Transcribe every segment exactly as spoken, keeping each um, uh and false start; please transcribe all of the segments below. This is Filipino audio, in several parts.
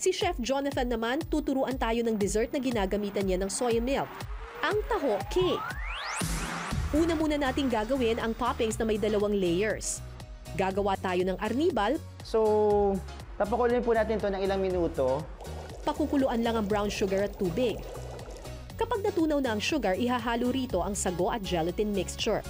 Si Chef Jonathan naman, tuturuan tayo ng dessert na ginagamitan niya ng soy milk, ang taho cake. Una muna nating gagawin ang toppings na may dalawang layers. Gagawa tayo ng arnibal. So, tapakuloyin po natin ito ng ilang minuto. Pakukuluan lang ang brown sugar at tubig. Kapag natunaw na ang sugar, ihahalo rito ang sago at gelatin mixture.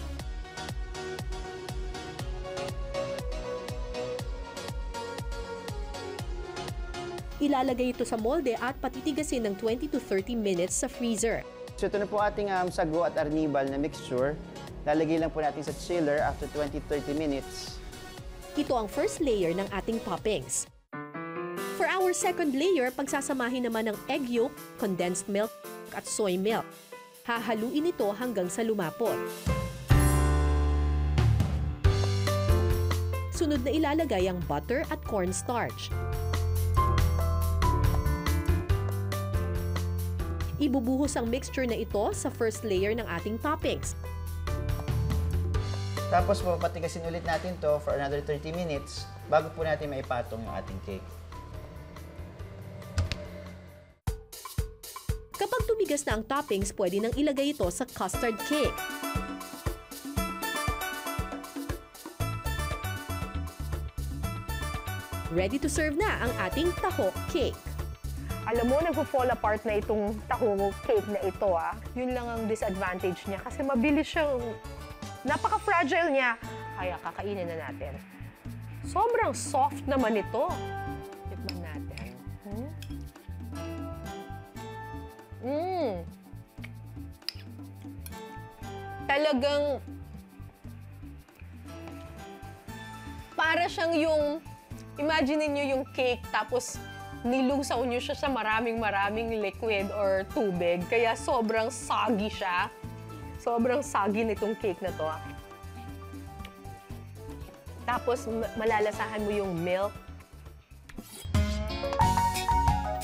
Ilalagay ito sa molde at patitigasin ng twenty to thirty minutes sa freezer. So ito na po ating um, sago at arnibal na mixture. Lalagay lang po natin sa chiller after twenty to thirty minutes. Ito ang first layer ng ating toppings. For our second layer, pagsasamahin naman ng egg yolk, condensed milk, at soy milk. Hahaluin ito hanggang sa lumapot. Sunod na ilalagay ang butter at cornstarch. Ibubuhos ang mixture na ito sa first layer ng ating toppings. Tapos papatigasin ulit natin to for another thirty minutes bago po natin maipatong ang ating cake. Kapag tumigas na ang toppings, pwede nang ilagay ito sa custard cake. Ready to serve na ang ating taho cake. Alam mo, nag-fall apart na itong taho cake na ito, ah. Yun lang ang disadvantage niya kasi mabilis siyang... Napaka-fragile niya. Kaya kakainin na natin. Sobrang soft naman ito. Tikman natin. Hmm. Mm. Talagang... Para siyang yung... Imagine niyo yung cake tapos... Nilusaw niyo siya sa maraming-maraming liquid or tubig. Kaya sobrang soggy siya. Sobrang soggy nitong cake na to. Tapos malalasahan mo yung milk.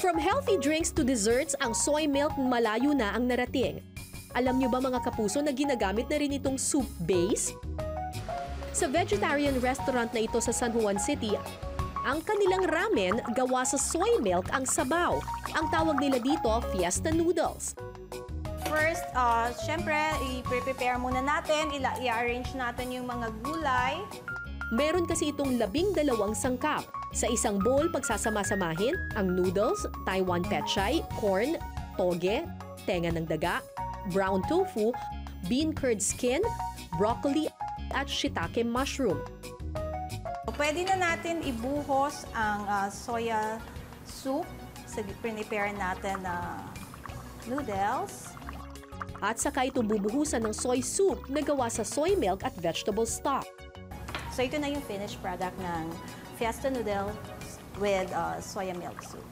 From healthy drinks to desserts, ang soy milk malayo na ang narating. Alam niyo ba mga kapuso na ginagamit na rin itong soup base? Sa vegetarian restaurant na ito sa San Juan City, ang kanilang ramen, gawa sa soy milk ang sabaw. Ang tawag nila dito, fiesta noodles. First, uh, syempre, i-prepare muna natin, i-arrange natin yung mga gulay. Meron kasi itong labing dalawang sangkap. Sa isang bowl, pagsasama-samahin ang noodles, Taiwan Pechay, corn, toge, tenga ng daga, brown tofu, bean curd skin, broccoli, at shiitake mushroom. Pwede na natin ibuhos ang uh, soya soup sa prepare natin na uh, noodles. At saka ito bubuhusan ng soy soup na gawa sa soy milk at vegetable stock. So ito na yung finished product ng fiesta noodles with uh, soya milk soup.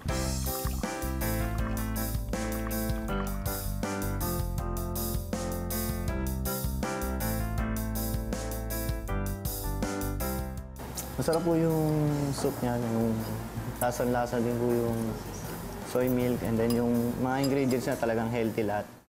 Masarap po yung soup niya, yung lasang-lasa din po yung soy milk and then yung mga ingredients niya talagang healthy lahat.